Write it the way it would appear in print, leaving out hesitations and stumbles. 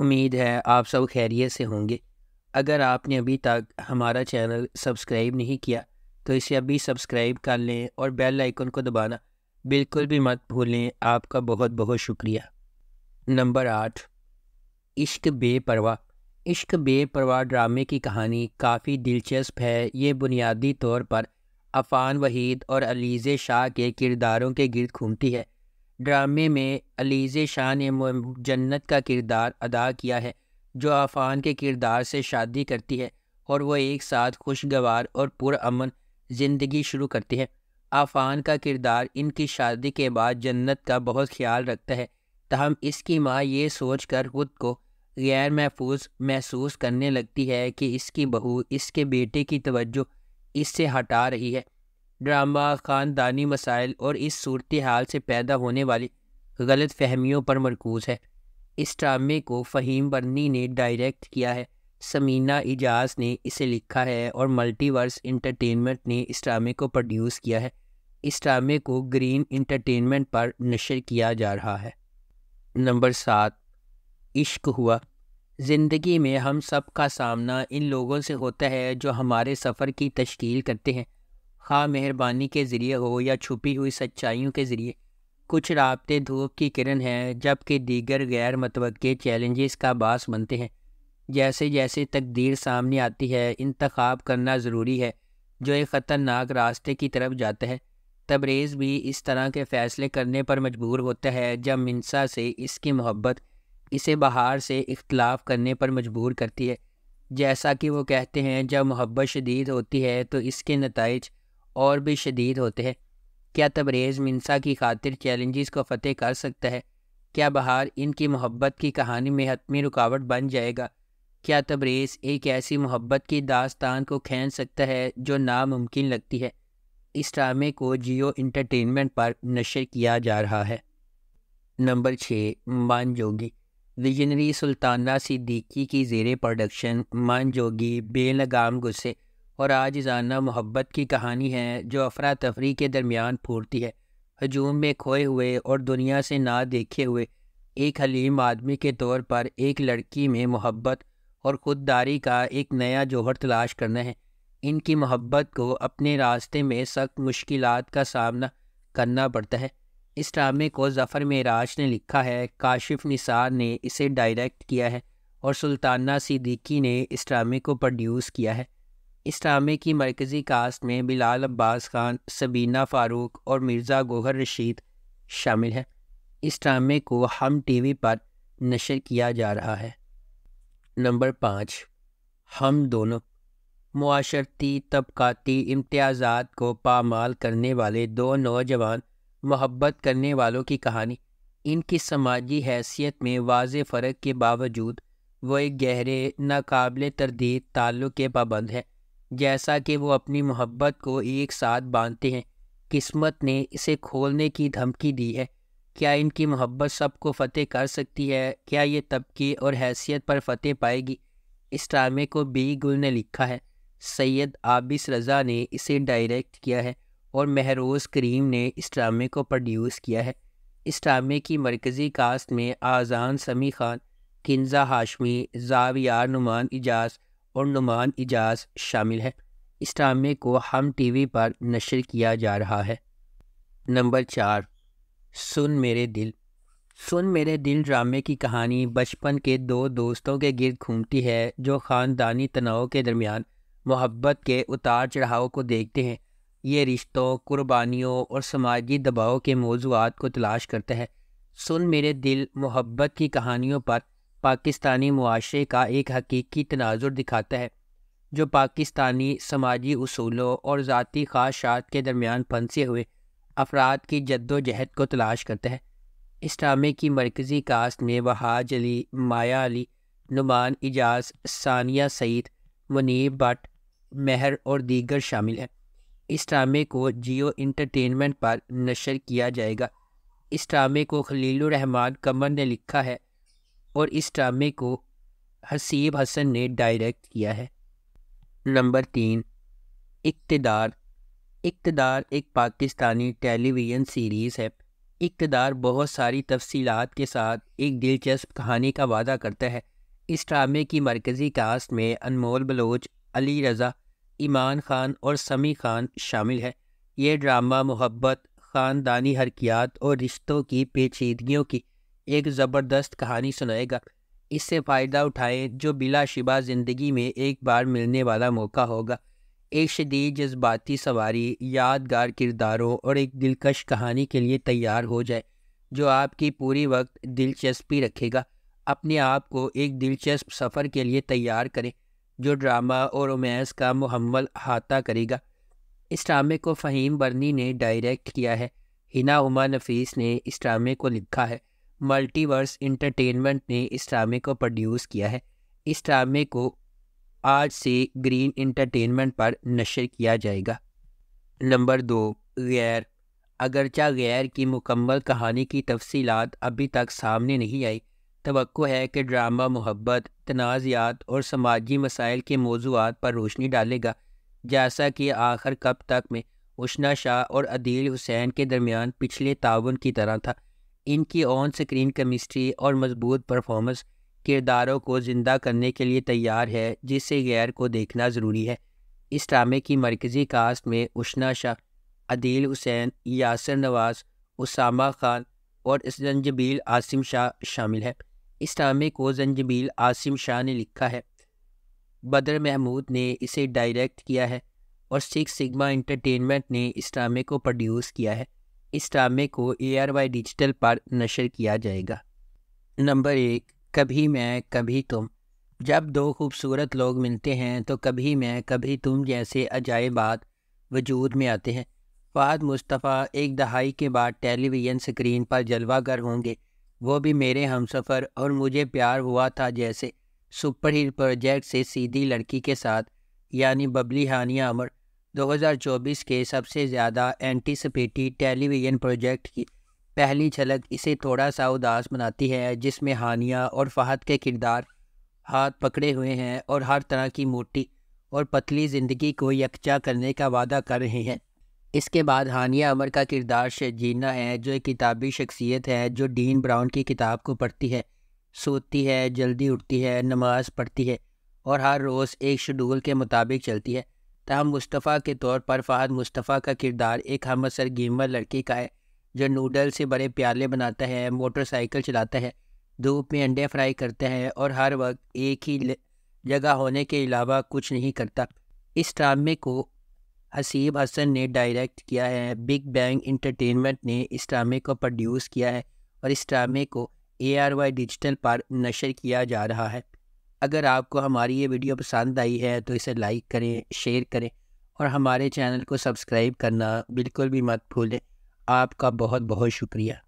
उम्मीद है आप सब खैरियत से होंगे। अगर आपने अभी तक हमारा चैनल सब्सक्राइब नहीं किया तो इसे अभी सब्सक्राइब कर लें और बेल आइकन को दबाना बिल्कुल भी मत भूलें। आपका बहुत बहुत शुक्रिया। नंबर 8, इश्क बेपरवाह। इश्क बेपरवाह ड्रामे की कहानी काफ़ी दिलचस्प है। ये बुनियादी तौर पर अफान वहीद और अलीज़ा शाह के किरदारों के गिरद घूमती है। ड्रामे में अलीज़ा शाह ने जन्नत का किरदार अदा किया है, जो अफान के किरदार से शादी करती है और वह एक साथ खुशगवार और पुरअमन ज़िंदगी शुरू करती है। अफान का किरदार इनकी शादी के बाद जन्नत का बहुत ख्याल रखता है, तहम इसकी माँ ये सोच कर खुद को गैर महफूज महसूस करने लगती है कि इसकी बहू इसके बेटे की तवज्जो इससे हटा रही है। ड्रामा ख़ानदानी मसाइल और इस सूरत हाल से पैदा होने वाली गलत फहमियों पर मरकूज़ है। इस ड्रामे को फ़हीम बर्नी ने डायरेक्ट किया है, समीना इजाज़ ने इसे लिखा है और मल्टीवर्स इंटरटेनमेंट ने इस ड्रामे को प्रोड्यूस किया है। इस ड्रामे को ग्रीन इंटरटेनमेंट पर नशर किया जा रहा है। नंबर 7, इश्क हुआ। ज़िंदगी में हम सब का सामना इन लोगों से होता है जो हमारे सफ़र की तश्कील करते हैं, खा मेहरबानी के ज़रिए हो या छुपी हुई सच्चाइयों के ज़रिए। कुछ राब्ते धूप की किरण हैं जबकि दीगर गैर मतवक्के चैलेंजेस का बास बनते हैं। जैसे जैसे तकदीर सामने आती है, इंतखाब करना ज़रूरी है जो एक ख़तरनाक रास्ते की तरफ जाता है। तबरेज़ भी इस तरह के फ़ैसले करने पर मजबूर होता है जब मिन्सा से इसकी मोहब्बत इसे बाहर से इख्तलाफ करने पर मजबूर करती है। जैसा कि वो कहते हैं, जब मोहब्बत शदीद होती है तो इसके नताइज और भी शदीद होते हैं। क्या तबरेज़ मिन्सा की खातिर चैलेंजेस को फ़तेह कर सकता है? क्या बहार इनकी मोहब्बत की कहानी में हतमी रुकावट बन जाएगा? क्या तबरेज़ एक ऐसी मोहब्बत की दास्तान को खींच सकता है जो नामुमकिन लगती है? इस ड्रामे को जियो एंटरटेनमेंट पर नशर किया जा रहा है। नंबर 6, मान जोगी। विजनरी सुल्ताना सिद्दीकी की ज़ेरे प्रोडक्शन मान जोगी बेलगाम गुस्से और आजिज़ाना मोहब्बत की कहानी है जो अफरा तफरी के दरमियान फूटती है। हजूम में खोए हुए और दुनिया से ना देखे हुए एक हलीम आदमी के तौर पर एक लड़की में मोहब्बत और खुददारी का एक नया जौहर तलाश करना है। इनकी मोहब्बत को अपने रास्ते में सख्त मुश्किलात का सामना करना पड़ता है। इस ड्रामे को ज़फर मराज ने लिखा है, काशिफ निसार ने इसे डायरेक्ट किया है और सुल्ताना सिद्दीकी ने इस ड्रामे को प्रोड्यूस किया है। इस ड्रामे की मरकज़ी कास्ट में बिलाल अब्बास खान, सबीना फ़ारूक और मिर्ज़ा गोहर रशीद शामिल हैं। इस ड्रामे को हम TV पर नशर किया जा रहा है। नंबर 5, हम दोनों। मुआशरती तबकाती इम्तियाज़ात को पामाल करने वाले दो नौजवान मोहब्बत करने वालों की कहानी। इनकी समाजी हैसियत में वाज़े फ़र्क के बावजूद वो एक गहरे नाकाबिल तरदीद ताल्लुक़ के पाबंद है। जैसा कि वो अपनी मोहब्बत को एक साथ बांधते हैं, किस्मत ने इसे खोलने की धमकी दी है। क्या इनकी मोहब्बत सबको फ़तेह कर सकती है? क्या ये तबके और हैसियत पर फ़तेह पाएगी? इस ड्रामे को B गुल ने लिखा है, सैयद आबिस रज़ा ने इसे डायरेक्ट किया है और महरोज़ करीम ने इस ड्रामे को प्रोड्यूस किया है। इस ड्रामे की मरकज़ी कास्ट में आज़ान समी खान, किन्जा हाशमी, जावियार नुमान एजाज और नुमान एजाज शामिल है। इस ड्रामे को हम TV पर नशर किया जा रहा है। नंबर 4, सुन मेरे दिल। सुन मेरे दिल ड्रामे की कहानी बचपन के दो दोस्तों के गिरद घूमती है जो ख़ानदानी तनाव के दरमियान मोहब्बत के उतार चढ़ाव को देखते हैं। ये रिश्तों, कुर्बानियों और समाजी दबाव के मौजूआत को तलाश करता है। सुन मेरे दिल मोहब्बत की कहानियों पर पाकिस्तानी मुआशरे का एक हकीकी तनाजुर दिखाता है जो पाकिस्तानी समाजी उसूलों और ज़ाती ख्वाहिशात के दरमियान फंसे हुए अफराद की जद्दोजहद को तलाश करता है। इस ड्रामे की मरकज़ी कास्ट में वहाज अली, माया अली, नुमान एजाज, सानिया सईद, मुनीब भट्ट, मेहर और दीगर शामिल हैं। इस ड्रामे को जियो एंटरटेनमेंट पर नशर किया जाएगा। इस ड्रामे को खलीलुर रहमान कमर ने लिखा है और इस ड्रामे को हसीब हसन ने डायरेक्ट किया है। नंबर 3, इक्तिदार। इक्तिदार एक पाकिस्तानी टेलीविज़न सीरीज़ है इक्तिदार बहुत सारी तफसीलात के साथ एक दिलचस्प कहानी का वादा करता है। इस ड्रामे की मरकज़ी कास्ट में अनमोल बलोच, अली रज़ा, ईमान खान और समी खान शामिल है। यह ड्रामा मोहब्बत, ख़ानदानी हरकियात और रिश्तों की पेचीदगियों की एक ज़बरदस्त कहानी सुनाएगा। इससे फ़ायदा उठाएं जो बिलाशिबा ज़िंदगी में एक बार मिलने वाला मौका होगा। एक शदीद जज्बाती सवारी, यादगार किरदारों और एक दिलकश कहानी के लिए तैयार हो जाए जो आपकी पूरी वक्त दिलचस्पी रखेगा। अपने आप को एक दिलचस्प सफ़र के लिए तैयार करें जो ड्रामा और रोमांस का मुकम्मल अहाता करेगा। इस ड्रामे को फ़हीम बर्नी ने डायरेक्ट किया है। हिना उमा नफीस ने इस ड्रामे को लिखा है। मल्टीवर्स इंटरटेनमेंट ने इस ड्रामे को प्रोड्यूस किया है। इस ड्रामे को आज से ग्रीन एंटरटेनमेंट पर नशर किया जाएगा। नंबर 2, गैर। अगरचा गैर की मुकम्मल कहानी की तफसीलात अभी तक सामने नहीं आई, तवक्को है कि ड्रामा मोहब्बत, तनाज़ात और समाजी मसाइल के मौजूआत पर रोशनी डालेगा, जैसा कि आखिर कब तक में उशना शाह और अदील हुसैन के दरमियान पिछले ताउन की तरह था। इनकी ऑन स्क्रीन केमिस्ट्री और मजबूत परफॉर्मेंस किरदारों को जिंदा करने के लिए तैयार है, जिससे गैर को देखना ज़रूरी है। इस ड्रामे की मरकज़ी कास्ट में उशना शाह, अदील हुसैन, यासर नवाज़, उसामा खान और जंजबील आसिम शाह शामिल है। इस ड्रामे को जंजबील आसिम शाह ने लिखा है। बदर महमूद ने इसे डायरेक्ट किया है और 6 सिग्मा एंटरटेनमेंट ने इस ड्रामे को प्रोड्यूस किया है। इस ड्रामे को ARY डिजिटल पर नशर किया जाएगा। नंबर 1, कभी मैं कभी तुम। जब दो खूबसूरत लोग मिलते हैं तो कभी मैं कभी तुम जैसे अजायबात वजूद में आते हैं। फहद मुस्तफ़ा एक दहाई के बाद टेलीविज़न स्क्रीन पर जलवागर होंगे। वो भी मेरे हमसफ़र और मुझे प्यार हुआ था जैसे सुपर हीरो प्रोजेक्ट से सीधी लड़की के साथ, यानी बबली हानिया अमर 2024 के सबसे ज़्यादा एंटीसिपेटी टेलीविज़न प्रोजेक्ट की पहली झलक इसे थोड़ा सा उदास बनाती है, जिसमें हानिया और फहद के किरदार हाथ पकड़े हुए हैं और हर तरह की मोटी और पतली ज़िंदगी को यकजा करने का वादा कर रहे हैं। इसके बाद हानिया अमर का किरदार शजीना है, जो एक किताबी शख्सियत है जो डीन ब्राउन की किताब को पढ़ती है, सोती है, जल्दी उठती है, नमाज़ पढ़ती है और हर रोज़ एक शेड्यूल के मुताबिक चलती है। ताहम मुस्तफ़ा के तौर पर फहद मुस्तफ़ा का किरदार एक हम असर गेमर लड़के का है जो नूडल से बड़े प्याले बनाता है, मोटरसाइकिल चलाता है, धूप में अंडे फ्राई करता है और हर वक्त एक ही जगह होने के अलावा कुछ नहीं करता। इस ड्रामे को हसीब हसन ने डायरेक्ट किया है। बिग बैंग एंटरटेनमेंट ने इस ड्रामे को प्रोड्यूस किया है और इस ड्रामे को ARY डिजिटल पर नशर किया जा रहा है। अगर आपको हमारी ये वीडियो पसंद आई है तो इसे लाइक करें, शेयर करें और हमारे चैनल को सब्सक्राइब करना बिल्कुल भी मत भूलें। आपका बहुत बहुत शुक्रिया।